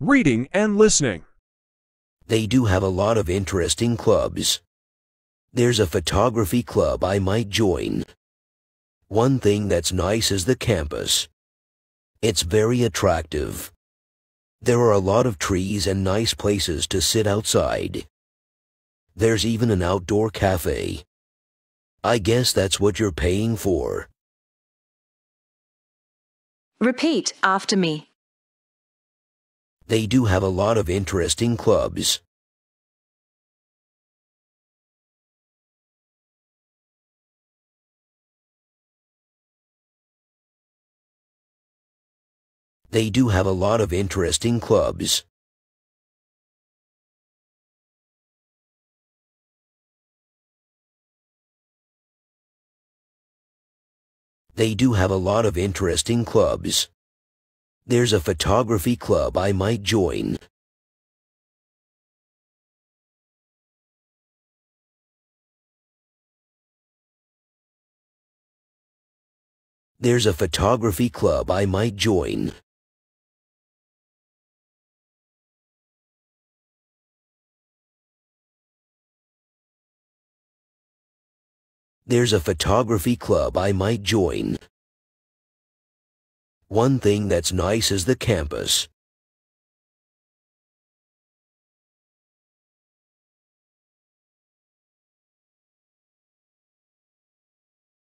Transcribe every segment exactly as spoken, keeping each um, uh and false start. reading and listening. They do have a lot of interesting clubs. There's a photography club I might join. One thing that's nice is the campus. It's very attractive. There are a lot of trees and nice places to sit outside. There's even an outdoor cafe. I guess that's what you're paying for. Repeat after me. They do have a lot of interesting clubs. They do have a lot of interesting clubs. They do have a lot of interesting clubs. There's a photography club I might join. There's a photography club I might join. There's a photography club I might join. One thing that's nice is the campus.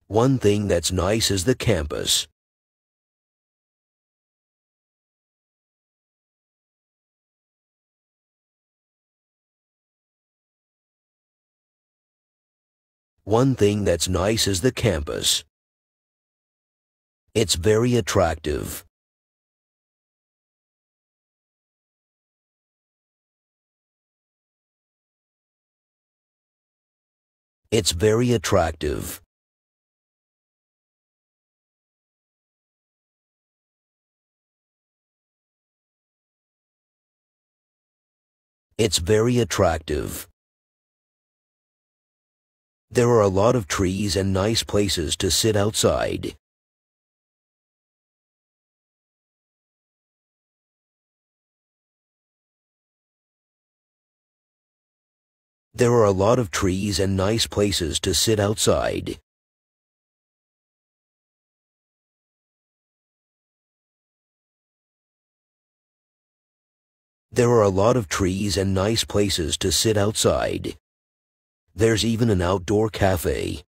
One thing that's nice is the campus. One thing that's nice is the campus. It's very attractive. It's very attractive. It's very attractive. There are a lot of trees and nice places to sit outside. There are a lot of trees and nice places to sit outside. There are a lot of trees and nice places to sit outside. There's even an outdoor cafe.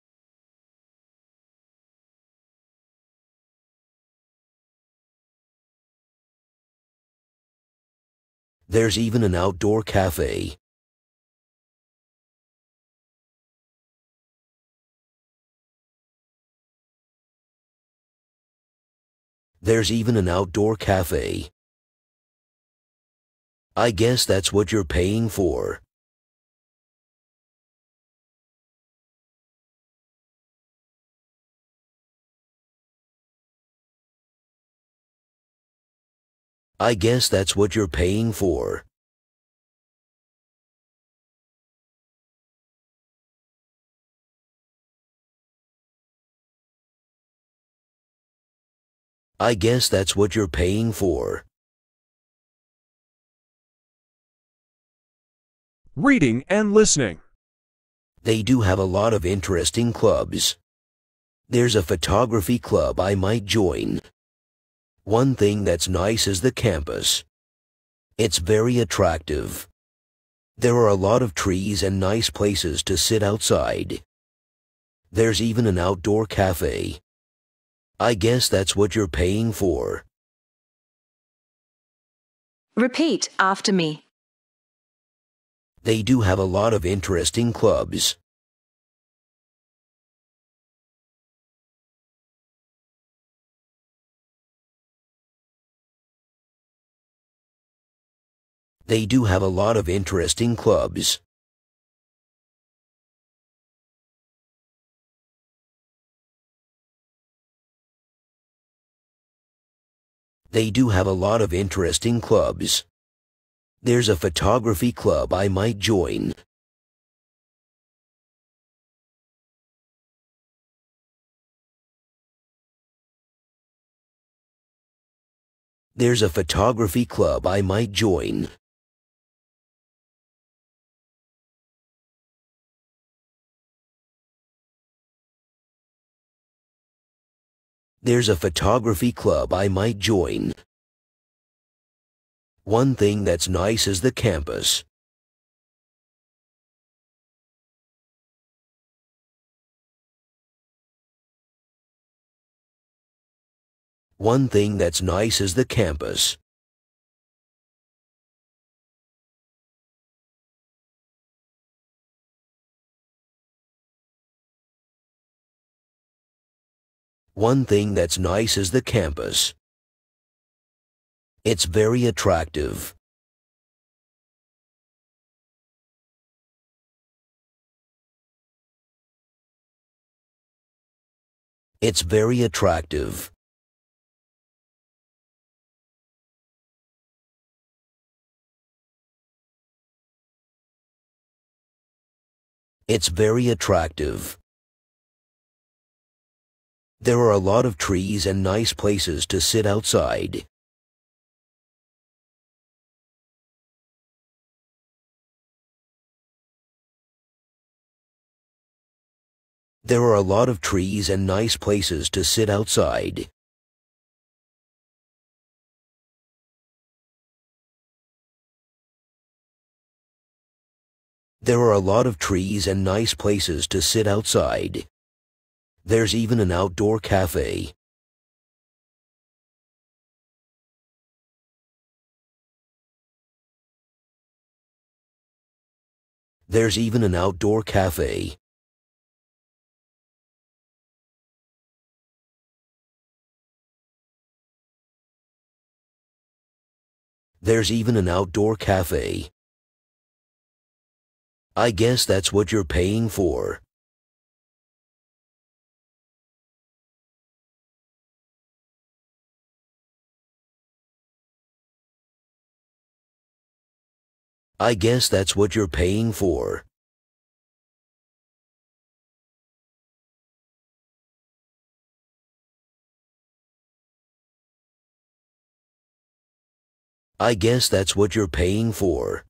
There's even an outdoor cafe. There's even an outdoor cafe. I guess that's what you're paying for. I guess that's what you're paying for. I guess that's what you're paying for. Reading and listening. They do have a lot of interesting clubs. There's a photography club I might join. One thing that's nice is the campus. It's very attractive. There are a lot of trees and nice places to sit outside. There's even an outdoor cafe. I guess that's what you're paying for. Repeat after me. They do have a lot of interesting clubs. They do have a lot of interesting clubs. They do have a lot of interesting clubs. There's a photography club I might join. There's a photography club I might join. There's a photography club I might join. One thing that's nice is the campus. One thing that's nice is the campus. One thing that's nice is the campus. It's very attractive. It's very attractive. It's very attractive. There are a lot of trees and nice places to sit outside. There are a lot of trees and nice places to sit outside. There are a lot of trees and nice places to sit outside. There's even an outdoor cafe. There's even an outdoor cafe. There's even an outdoor cafe. I guess that's what you're paying for. I guess that's what you're paying for. I guess that's what you're paying for.